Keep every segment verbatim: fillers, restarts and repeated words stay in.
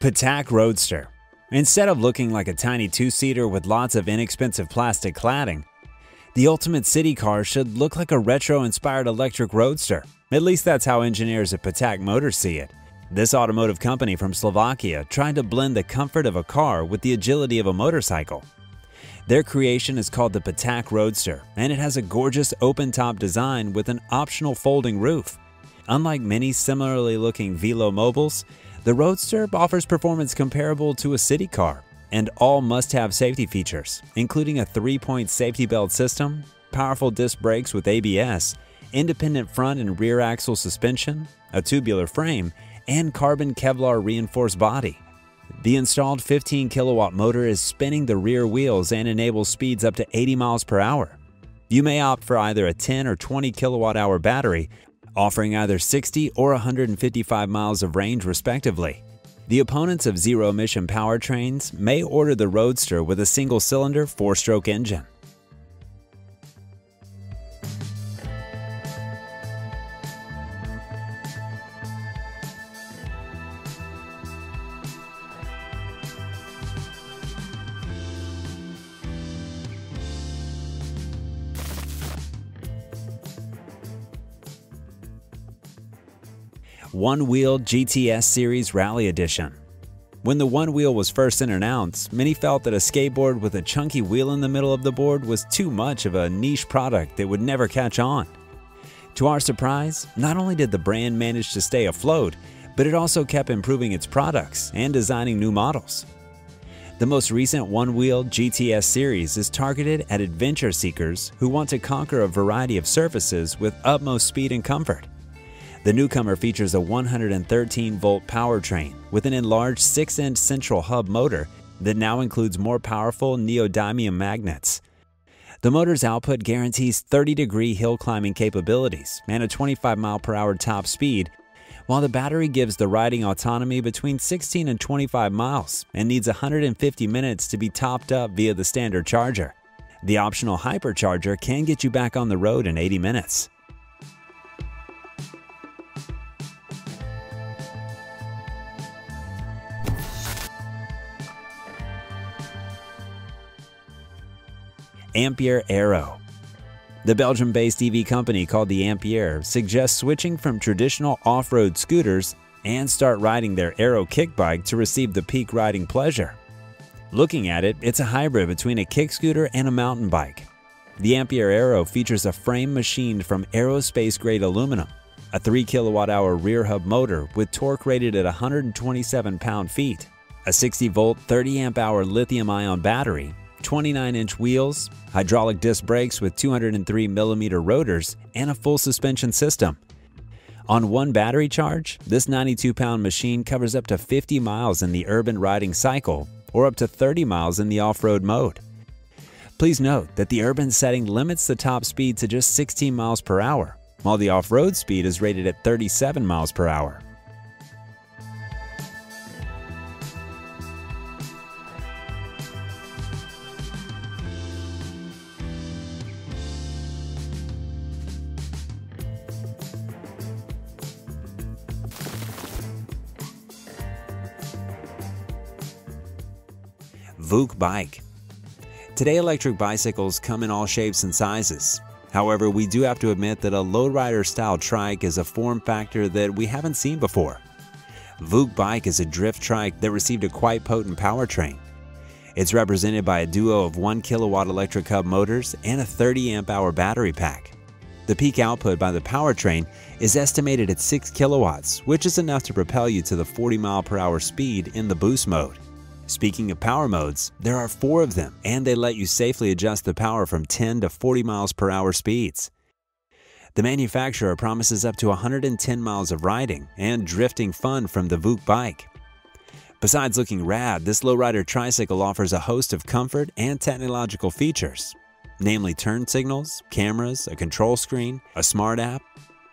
Patak Roadster. Instead of looking like a tiny two-seater with lots of inexpensive plastic cladding, the ultimate city car should look like a retro-inspired electric roadster. At least that's how engineers at Patak Motors see it. This automotive company from Slovakia tried to blend the comfort of a car with the agility of a motorcycle. Their creation is called the Patak Roadster, and it has a gorgeous open-top design with an optional folding roof. Unlike many similarly looking Velo mobiles, the Roadster offers performance comparable to a city car, and all must-have safety features, including a three-point safety belt system, powerful disc brakes with A B S, independent front and rear axle suspension, a tubular frame, and carbon Kevlar reinforced body. The installed fifteen kilowatt motor is spinning the rear wheels and enables speeds up to eighty miles per hour. You may opt for either a ten or twenty kilowatt hour battery, offering either sixty or one hundred fifty-five miles of range respectively. The opponents of zero-emission powertrains may order the Roadster with a single-cylinder four-stroke engine. One Wheel G T S Series Rally Edition. When the One Wheel was first announced, many felt that a skateboard with a chunky wheel in the middle of the board was too much of a niche product that would never catch on. To our surprise, not only did the brand manage to stay afloat, but it also kept improving its products and designing new models. The most recent One Wheel G T S series is targeted at adventure seekers who want to conquer a variety of surfaces with utmost speed and comfort. The newcomer features a one hundred thirteen volt powertrain with an enlarged six inch central hub motor that now includes more powerful neodymium magnets. The motor's output guarantees thirty degree hill climbing capabilities and a twenty-five mile per hour top speed, while the battery gives the riding autonomy between sixteen and twenty-five miles and needs one hundred fifty minutes to be topped up via the standard charger. The optional hypercharger can get you back on the road in eighty minutes. Ampyre Arrow. The Belgium-based E V company called the Ampyre suggests switching from traditional off-road scooters and start riding their Arrow kick bike to receive the peak riding pleasure. Looking at it, it's a hybrid between a kick scooter and a mountain bike. The Ampyre Arrow features a frame machined from aerospace-grade aluminum, a three kilowatt hour rear hub motor with torque rated at one hundred twenty-seven pound-feet, a sixty volt thirty amp hour lithium-ion battery, twenty-nine inch wheels, hydraulic disc brakes with two hundred three millimeter rotors, and a full suspension system. On one battery charge, this ninety-two pound machine covers up to fifty miles in the urban riding cycle or up to thirty miles in the off-road mode. Please note that the urban setting limits the top speed to just sixteen miles per hour, while the off-road speed is rated at thirty-seven miles per hour. Vook Bike. Today, electric bicycles come in all shapes and sizes. However, we do have to admit that a lowrider style trike is a form factor that we haven't seen before. Vook Bike is a drift trike that received a quite potent powertrain. It's represented by a duo of one kilowatt electric hub motors and a thirty amp hour battery pack. The peak output by the powertrain is estimated at six kilowatts, which is enough to propel you to the forty mile per hour speed in the boost mode. Speaking of power modes, there are four of them, and they let you safely adjust the power from ten to forty miles per hour speeds. The manufacturer promises up to one hundred ten miles of riding and drifting fun from the Vook Bike. Besides looking rad, this lowrider tricycle offers a host of comfort and technological features, namely turn signals, cameras, a control screen, a smart app,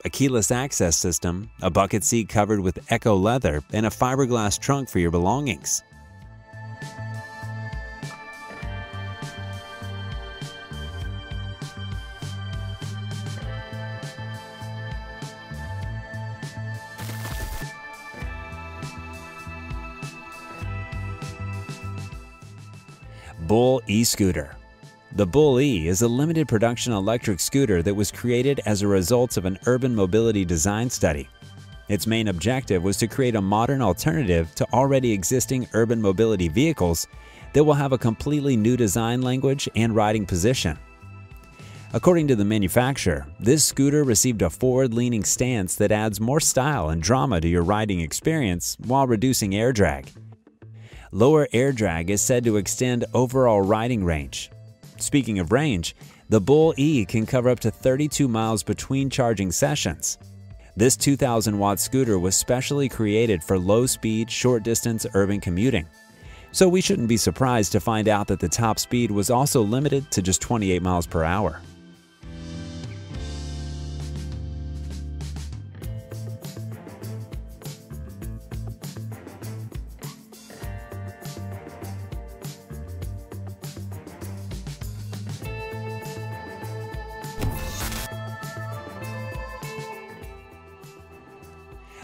a keyless access system, a bucket seat covered with eco leather, and a fiberglass trunk for your belongings. Bull E-scooter. The Bull E is a limited production electric scooter that was created as a result of an urban mobility design study. Its main objective was to create a modern alternative to already existing urban mobility vehicles that will have a completely new design language and riding position. According to the manufacturer, this scooter received a forward-leaning stance that adds more style and drama to your riding experience while reducing air drag. Lower air drag is said to extend overall riding range. Speaking of range, the Bull E can cover up to thirty-two miles between charging sessions. This two thousand watt scooter was specially created for low-speed, short-distance urban commuting. So we shouldn't be surprised to find out that the top speed was also limited to just twenty-eight miles per hour.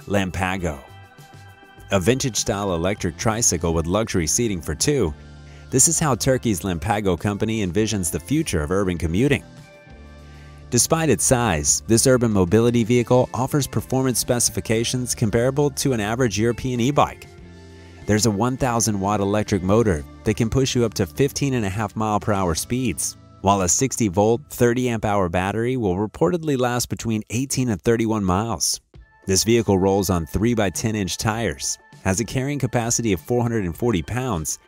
Lampago. A vintage-style electric tricycle with luxury seating for two, this is how Turkey's Lampago company envisions the future of urban commuting. Despite its size, this urban mobility vehicle offers performance specifications comparable to an average European e-bike. There's a one thousand watt electric motor that can push you up to fifteen point five mile per hour speeds, while a sixty volt, thirty amp hour battery will reportedly last between eighteen and thirty-one miles. This vehicle rolls on three by ten inch tires, has a carrying capacity of four hundred forty pounds,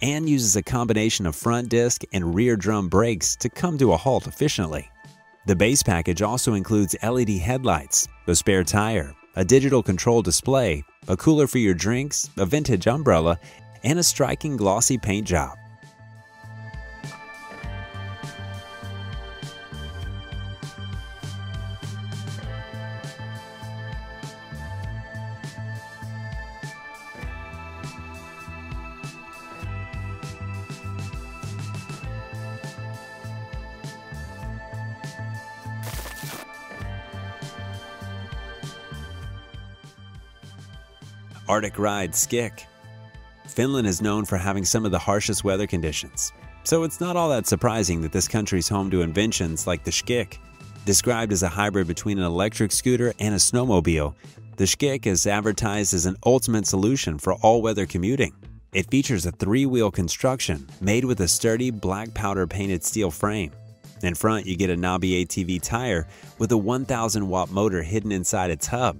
and uses a combination of front disc and rear drum brakes to come to a halt efficiently. The base package also includes L E D headlights, a spare tire, a digital control display, a cooler for your drinks, a vintage umbrella, and a striking glossy paint job. Arctic Ride Skick. Finland is known for having some of the harshest weather conditions, so it's not all that surprising that this country's home to inventions like the Skick. Described as a hybrid between an electric scooter and a snowmobile, the Skick is advertised as an ultimate solution for all-weather commuting. It features a three-wheel construction made with a sturdy black powder-painted steel frame. In front, you get a knobby A T V tire with a one thousand watt motor hidden inside its hub.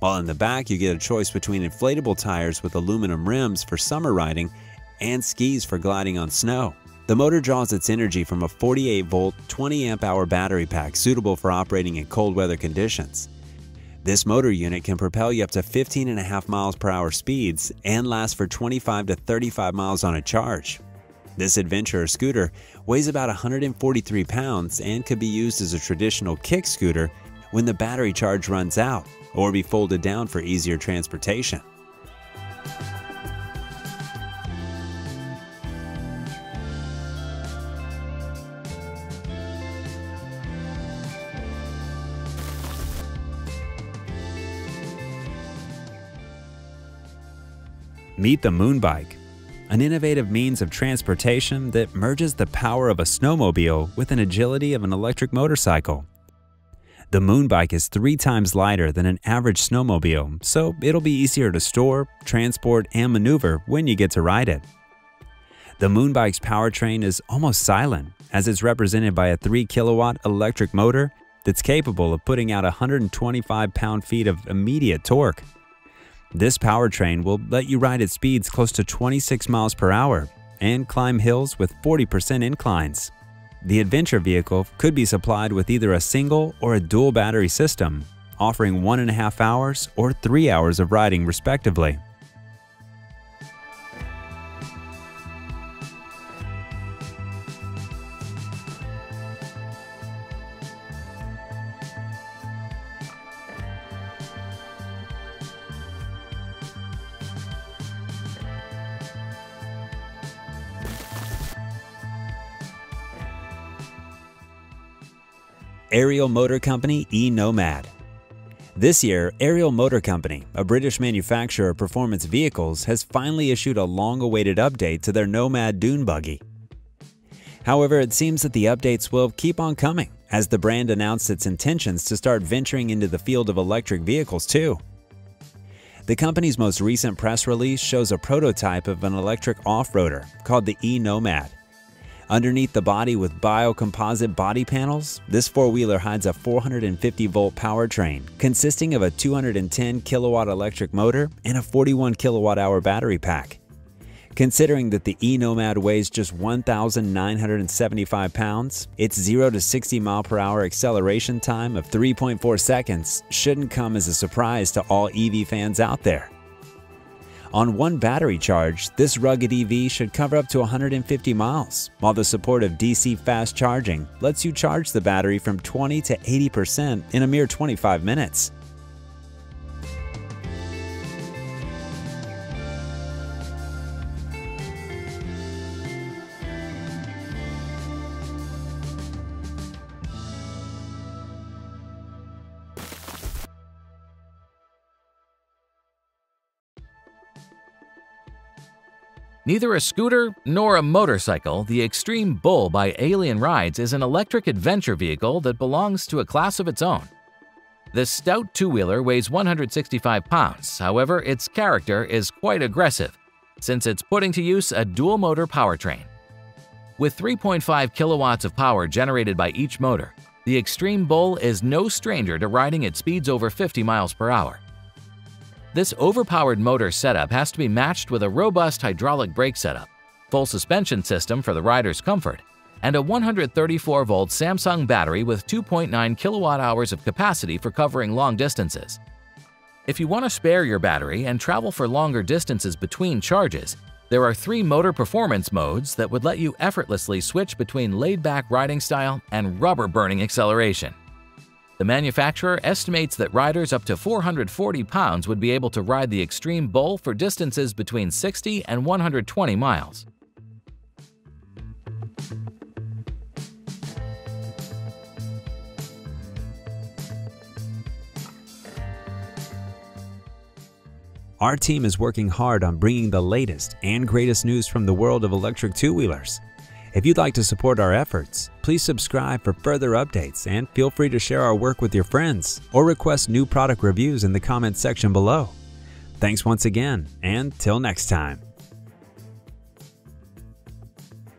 While in the back, you get a choice between inflatable tires with aluminum rims for summer riding and skis for gliding on snow. The motor draws its energy from a forty-eight volt, twenty amp hour battery pack suitable for operating in cold weather conditions. This motor unit can propel you up to fifteen point five miles per hour speeds and lasts for twenty-five to thirty-five miles on a charge. This adventurer scooter weighs about one hundred forty-three pounds and could be used as a traditional kick scooter when the battery charge runs out, or be folded down for easier transportation. Meet the Moonbike, an innovative means of transportation that merges the power of a snowmobile with an agility of an electric motorcycle. The Moonbike is three times lighter than an average snowmobile, so it'll be easier to store, transport, and maneuver when you get to ride it. The Moonbike's powertrain is almost silent, as it's represented by a three kilowatt electric motor that's capable of putting out one hundred twenty-five pound-feet of immediate torque. This powertrain will let you ride at speeds close to twenty-six miles per hour and climb hills with forty percent inclines. The adventure vehicle could be supplied with either a single or a dual battery system, offering one and a half hours or three hours of riding respectively. Ariel Motor Company E-Nomad. This year, Ariel Motor Company, a British manufacturer of performance vehicles, has finally issued a long-awaited update to their Nomad dune buggy. However, it seems that the updates will keep on coming, as the brand announced its intentions to start venturing into the field of electric vehicles too. The company's most recent press release shows a prototype of an electric off-roader called the E-Nomad. Underneath the body with biocomposite body panels, this four-wheeler hides a four hundred fifty volt powertrain consisting of a two hundred ten kilowatt electric motor and a forty-one kilowatt hour battery pack. Considering that the E-Nomad weighs just one thousand nine hundred seventy-five pounds, its zero to sixty mile per hour acceleration time of three point four seconds shouldn't come as a surprise to all E V fans out there. On one battery charge, this rugged E V should cover up to one hundred fifty miles, while the support of D C fast charging lets you charge the battery from twenty to eighty percent in a mere twenty-five minutes. Neither a scooter nor a motorcycle, the Extreme Bull by Alien Rides is an electric adventure vehicle that belongs to a class of its own. This stout two-wheeler weighs one hundred sixty-five pounds, however, its character is quite aggressive, since it's putting to use a dual-motor powertrain. With three point five kilowatts of power generated by each motor, the Extreme Bull is no stranger to riding at speeds over fifty miles per hour. This overpowered motor setup has to be matched with a robust hydraulic brake setup, full suspension system for the rider's comfort, and a one hundred thirty-four volt Samsung battery with two point nine kilowatt hours of capacity for covering long distances. If you want to spare your battery and travel for longer distances between charges, there are three motor performance modes that would let you effortlessly switch between laid-back riding style and rubber-burning acceleration. The manufacturer estimates that riders up to four hundred forty pounds would be able to ride the Extreme Bull for distances between sixty and one hundred twenty miles. Our team is working hard on bringing the latest and greatest news from the world of electric two-wheelers. If you'd like to support our efforts, please subscribe for further updates and feel free to share our work with your friends or request new product reviews in the comments section below. Thanks once again, and till next time.